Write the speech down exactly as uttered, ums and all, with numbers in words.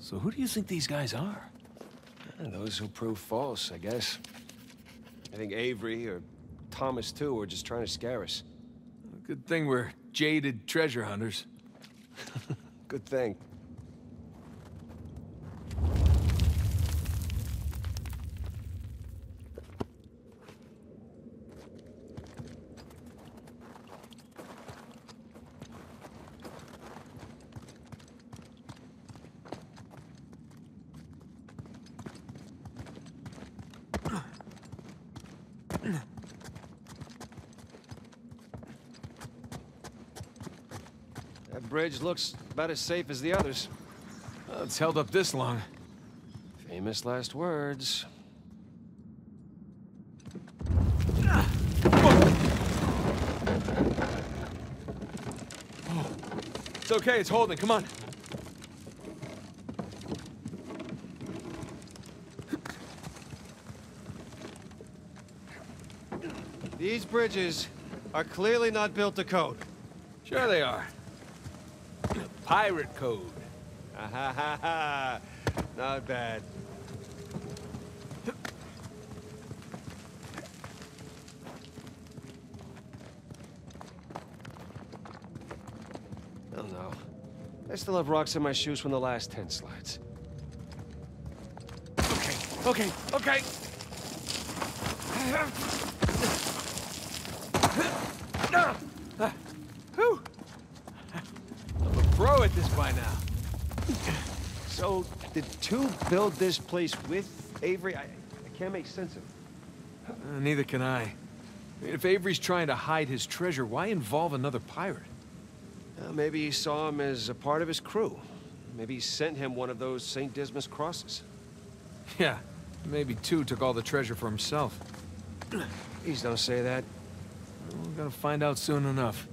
So who do you think these guys are? Those who prove false, I guess. I think Avery or Thomas Tew were just trying to scare us. Good thing we're jaded treasure hunters. Good thing. That bridge looks about as safe as the others. Well, it's held up this long. Famous last words. Oh. It's okay, it's holding. Come on. These bridges are clearly not built to code. Sure they are. Pirate Code. Ah, ha, ha, ha. Not bad. Oh no. I still have rocks in my shoes from the last ten slides. Okay, okay, okay. Pro at this by now. So, did Tew build this place with Avery? I, I can't make sense of it. Uh, neither can I. I mean, if Avery's trying to hide his treasure, why involve another pirate? Uh, maybe he saw him as a part of his crew. Maybe he sent him one of those Saint Dismas crosses. Yeah, maybe Tew took all the treasure for himself. Please don't say that. We're gonna find out soon enough.